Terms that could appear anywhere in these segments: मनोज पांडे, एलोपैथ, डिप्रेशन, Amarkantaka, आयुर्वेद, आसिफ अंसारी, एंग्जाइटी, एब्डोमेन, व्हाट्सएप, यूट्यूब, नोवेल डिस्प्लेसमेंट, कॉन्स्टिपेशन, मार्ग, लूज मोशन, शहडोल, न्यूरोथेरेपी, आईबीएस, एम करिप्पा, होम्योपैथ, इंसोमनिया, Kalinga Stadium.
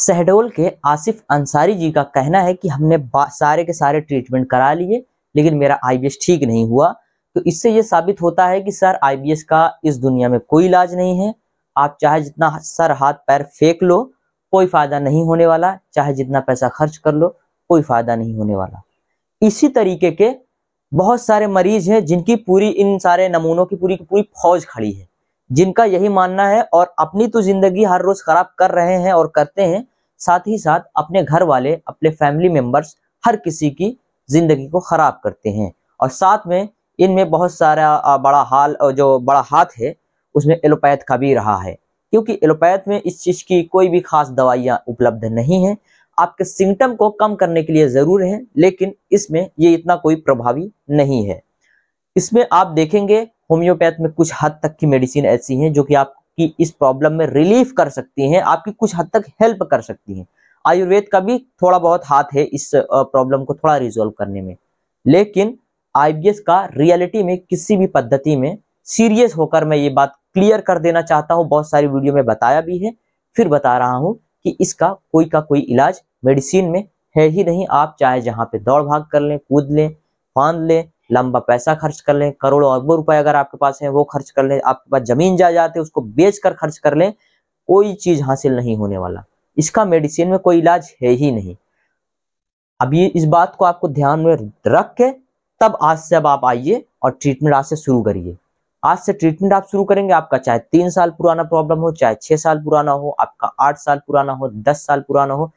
शहडोल के आसिफ अंसारी जी का कहना है कि हमने सारे के सारे ट्रीटमेंट करा लिए लेकिन मेरा आईबीएस ठीक नहीं हुआ। तो इससे ये साबित होता है कि सर आईबीएस का इस दुनिया में कोई इलाज नहीं है, आप चाहे जितना सर हाथ पैर फेंक लो कोई फायदा नहीं होने वाला, चाहे जितना पैसा खर्च कर लो कोई फायदा नहीं होने वाला। इसी तरीके के बहुत सारे मरीज हैं जिनकी पूरी इन सारे नमूनों की पूरी फौज खड़ी है, जिनका यही मानना है और अपनी तो जिंदगी हर रोज खराब कर रहे हैं और करते हैं, साथ ही साथ अपने घर वाले अपने फैमिली मेंबर्स हर किसी की जिंदगी को खराब करते हैं। और साथ में इनमें बहुत सारा बड़ा हाथ है उसमें एलोपैथ का भी रहा है, क्योंकि एलोपैथ में इस चीज की कोई भी खास दवाइयां उपलब्ध नहीं है, आपके सिम्टम को कम करने के लिए जरूर है लेकिन इसमें ये इतना कोई प्रभावी नहीं है। इसमें आप देखेंगे होम्योपैथ में कुछ हद तक की मेडिसिन ऐसी हैं जो कि आपकी इस प्रॉब्लम में रिलीफ कर सकती हैं, आपकी कुछ हद तक हेल्प कर सकती हैं। आयुर्वेद का भी थोड़ा बहुत हाथ है इस प्रॉब्लम को थोड़ा रिजोल्व करने में, लेकिन आईबीएस का रियलिटी में किसी भी पद्धति में सीरियस होकर मैं ये बात क्लियर कर देना चाहता हूँ, बहुत सारी वीडियो में बताया भी है, फिर बता रहा हूँ कि इसका कोई का कोई इलाज मेडिसिन में है ही नहीं। आप चाहे जहाँ पे दौड़ भाग कर लें, कूद लें, फांद लें, लंबा पैसा खर्च कर लें, करोड़ों अरबों रुपए अगर आपके पास है वो खर्च कर लें, आपके पास जमीन जायदाद है उसको बेच कर खर्च कर लें, कोई चीज हासिल नहीं होने वाला, इसका मेडिसिन में कोई इलाज है ही नहीं। अभी इस बात को आपको ध्यान में रख के तब आज से अब आप आइए और ट्रीटमेंट आज से शुरू करिए। आज से ट्रीटमेंट आप शुरू करेंगे, आपका चाहे 3 साल पुराना प्रॉब्लम हो, चाहे 6 साल पुराना हो, आपका 8 साल पुराना हो, 10 साल पुराना हो,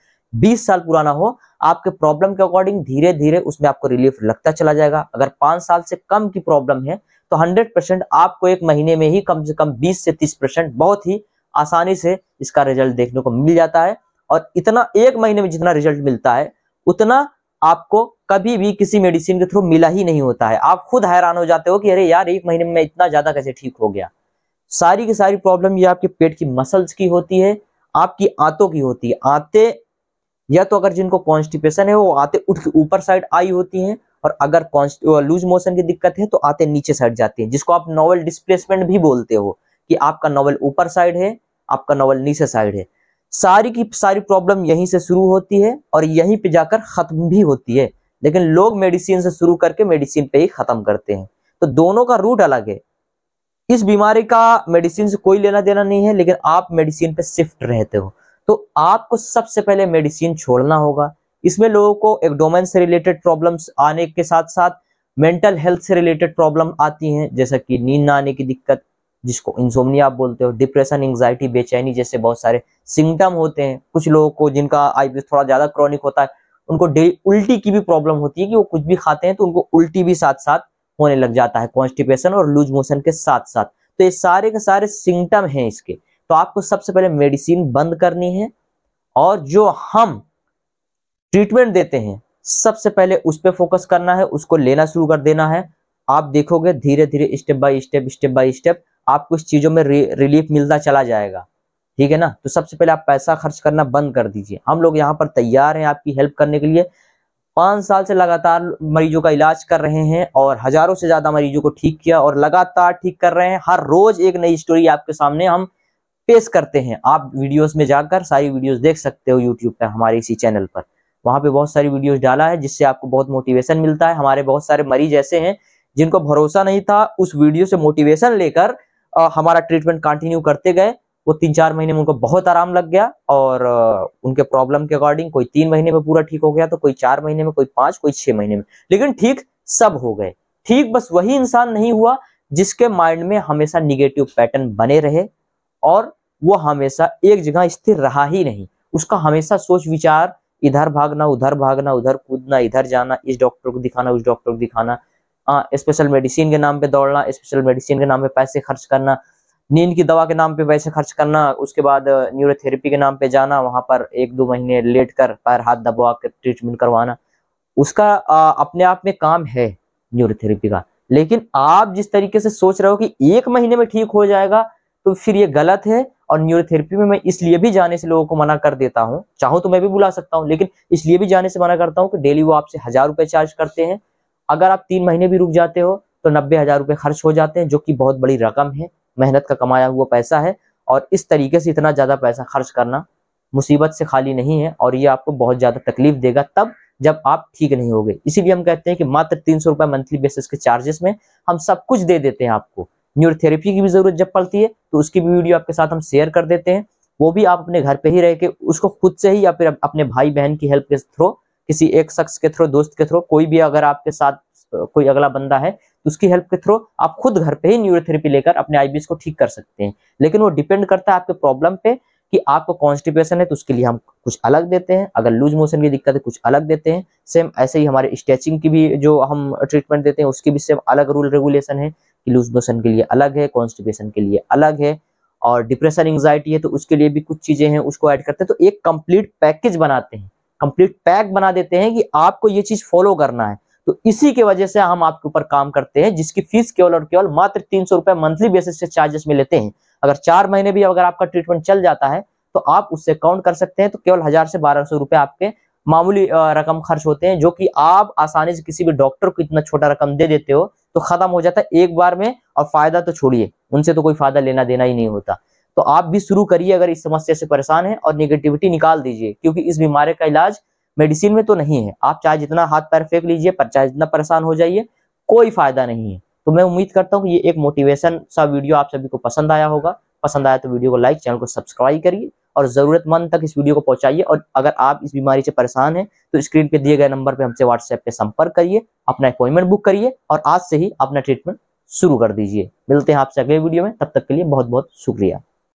20 साल पुराना हो, आपके प्रॉब्लम के अकॉर्डिंग धीरे धीरे उसमें आपको रिलीफ लगता चला जाएगा। अगर 5 साल से कम की प्रॉब्लम है तो 100% आपको एक महीने में ही कम से कम 20 से 30% बहुत ही आसानी से इसका रिजल्ट देखने को मिल जाता है। और इतना एक महीने में जितना रिजल्ट मिलता है उतना आपको कभी भी किसी मेडिसिन के थ्रू मिला ही नहीं होता है। आप खुद हैरान हो जाते हो कि अरे यार एक महीने में इतना ज्यादा कैसे ठीक हो गया। सारी की सारी प्रॉब्लम ये आपके पेट की मसल्स की होती है, आपकी आंतों की होती है। आंतें या तो अगर जिनको कॉन्स्टिपेशन है वो आंतें उठ के ऊपर साइड आई होती हैं, और अगर लूज मोशन की दिक्कत है तो आंतें नीचे साइड जाती हैं, जिसको आप नोवेल डिस्प्लेसमेंट भी बोलते हो कि आपका नोवेल ऊपर साइड है, आपका नोवेल नीचे साइड है। सारी की सारी प्रॉब्लम यहीं से शुरू होती है और यहीं पे जाकर खत्म भी होती है, लेकिन लोग मेडिसिन से शुरू करके मेडिसिन पे ही खत्म करते हैं। तो दोनों का रूट अलग है, इस बीमारी का मेडिसिन से कोई लेना देना नहीं है, लेकिन आप मेडिसिन पे शिफ्ट रहते हो। तो आपको सबसे पहले मेडिसिन छोड़ना होगा। इसमें लोगों को एब्डोमेन से रिलेटेड प्रॉब्लम्स आने के साथ साथ मेंटल हेल्थ से रिलेटेड प्रॉब्लम आती हैं, जैसा कि नींद ना आने की दिक्कत जिसको इंसोमनिया आप बोलते हो, डिप्रेशन, एंग्जाइटी, बेचैनी जैसे बहुत सारे सिम्टम होते हैं। कुछ लोगों को जिनका आईबीएस थोड़ा ज्यादा क्रॉनिक होता है उनको उल्टी की भी प्रॉब्लम होती है कि वो कुछ भी खाते हैं तो उनको उल्टी भी साथ साथ होने लग जाता है, कॉन्स्टिपेशन और लूज मोशन के साथ साथ। तो ये सारे के सारे सिम्टम हैं इसके। तो आपको सबसे पहले मेडिसिन बंद करनी है और जो हम ट्रीटमेंट देते हैं सबसे पहले उस पर फोकस करना है, उसको लेना शुरू कर देना है। आप देखोगे धीरे धीरे स्टेप बाय स्टेप आपको इस चीजों में रिलीफ मिलता चला जाएगा, ठीक है ना। तो सबसे पहले आप पैसा खर्च करना बंद कर दीजिए, हम लोग यहाँ पर तैयार हैं आपकी हेल्प करने के लिए। 5 साल से लगातार मरीजों का इलाज कर रहे हैं और हजारों से ज्यादा मरीजों को ठीक किया और लगातार ठीक कर रहे हैं। हर रोज एक नई स्टोरी आपके सामने हम पेश करते हैं, आप वीडियोस में जाकर सारी वीडियोस देख सकते हो यूट्यूब पर, हमारे इसी चैनल पर, वहाँ पे बहुत सारी वीडियोस डाला है जिससे आपको बहुत मोटिवेशन मिलता है। हमारे बहुत सारे मरीज ऐसे हैं जिनको भरोसा नहीं था, उस वीडियो से मोटिवेशन लेकर हमारा ट्रीटमेंट कंटिन्यू करते गए, वो 3-4 महीने में उनको बहुत आराम लग गया और उनके प्रॉब्लम के अकॉर्डिंग कोई 3 महीने में पूरा ठीक हो गया, तो कोई 4 महीने में, कोई 5, कोई 6 महीने में, लेकिन ठीक सब हो गए ठीक। बस वही इंसान नहीं हुआ जिसके माइंड में हमेशा निगेटिव पैटर्न बने रहे और वो हमेशा एक जगह स्थिर रहा ही नहीं, उसका हमेशा सोच विचार इधर भागना उधर भागना, उधर कूदना इधर जाना, इस डॉक्टर को दिखाना उस डॉक्टर को दिखाना, स्पेशल मेडिसिन के नाम पे दौड़ना, स्पेशल मेडिसिन के नाम पे पैसे खर्च करना, नींद की दवा के नाम पे पैसे खर्च करना, उसके बाद न्यूरोथेरेपी के नाम पे जाना, वहां पर 1-2 महीने लेट कर पैर हाथ दबा के ट्रीटमेंट करवाना, उसका अपने आप में काम है न्यूरोथेरेपी का। लेकिन आप जिस तरीके से सोच रहे हो कि 1 महीने में ठीक हो जाएगा तो फिर ये गलत है। और न्यूरोथेरेपी में मैं इसलिए भी जाने से लोगों को मना कर देता हूँ, चाहूं तो मैं भी बुला सकता हूँ लेकिन इसलिए भी जाने से मना करता हूँ कि डेली वो आपसे 1000 रुपये चार्ज करते हैं। अगर आप 3 महीने भी रुक जाते हो तो 90,000 रुपये खर्च हो जाते हैं, जो कि बहुत बड़ी रकम है, मेहनत का कमाया हुआ पैसा है। और इस तरीके से इतना ज्यादा पैसा खर्च करना मुसीबत से खाली नहीं है और ये आपको बहुत ज़्यादा तकलीफ देगा तब जब आप ठीक नहीं होगे। इसीलिए हम कहते हैं कि मात्र 300 रुपये मंथली बेसिस के चार्जेस में हम सब कुछ दे देते हैं आपको। न्यूरोथेरेपी की भी ज़रूरत जब पड़ती है तो उसकी भी वीडियो आपके साथ हम शेयर कर देते हैं, वो भी आप अपने घर पे ही रह के उसको खुद से ही या फिर अपने भाई बहन की हेल्प के थ्रू, किसी एक शख्स के थ्रू, दोस्त के थ्रू, कोई भी अगर आपके साथ कोई अगला बंदा है तो उसकी हेल्प के थ्रू आप खुद घर पे ही न्यूरोथेरेपी लेकर अपने आईबीएस को ठीक कर सकते हैं। लेकिन वो डिपेंड करता है आपके प्रॉब्लम पे कि आपको कॉन्स्टिपेशन है तो उसके लिए हम कुछ अलग देते हैं, अगर लूज मोशन की दिक्कत है कुछ अलग देते हैं। सेम ऐसे ही हमारे स्ट्रेचिंग की भी जो हम ट्रीटमेंट देते हैं उसकी भी सेम अलग रूल रेगुलेशन है कि लूज मोशन के लिए अलग है, कॉन्स्टिपेशन के लिए अलग है, और डिप्रेशन एंग्जाइटी है तो उसके लिए भी कुछ चीज़ें हैं उसको ऐड करते हैं। तो एक कंप्लीट पैकेज बनाते हैं, कंप्लीट पैक बना देते हैं कि आपको ये चीज़ फॉलो करना है। तो इसी के वजह से हम आपके ऊपर काम करते हैं जिसकी फीस केवल और केवल मात्र 300 रुपये मंथली बेसिस से चार्जेस में लेते हैं। अगर 4 महीने भी अगर आपका ट्रीटमेंट चल जाता है तो आप उससे काउंट कर सकते हैं, तो केवल 1000 से 1200 रुपये आपके मामूली रकम खर्च होते हैं, जो कि आप आसानी से किसी भी डॉक्टर को इतना छोटा रकम दे देते हो तो खत्म हो जाता है एक बार में, और फायदा तो छोड़िए, उनसे तो कोई फायदा लेना देना ही नहीं होता। तो आप भी शुरू करिए अगर इस समस्या से परेशान है, और निगेटिविटी निकाल दीजिए क्योंकि इस बीमारी का इलाज मेडिसिन में तो नहीं है। आप चाहे जितना हाथ पैर फेंक लीजिए, पर चाहे जितना परेशान हो जाइए, कोई फायदा नहीं है। तो मैं उम्मीद करता हूँ कि ये एक मोटिवेशन सा वीडियो आप सभी को पसंद आया होगा। पसंद आया तो वीडियो को लाइक, चैनल को सब्सक्राइब करिए और ज़रूरतमंद तक इस वीडियो को पहुंचाइए। और अगर आप इस बीमारी से परेशान हैं तो स्क्रीन पे दिए गए नंबर पे हमसे व्हाट्सएप पे संपर्क करिए, अपना अपॉइंटमेंट बुक करिए और आज से ही अपना ट्रीटमेंट शुरू कर दीजिए। मिलते हैं आपसे अगले वीडियो में, तब तक के लिए बहुत बहुत शुक्रिया।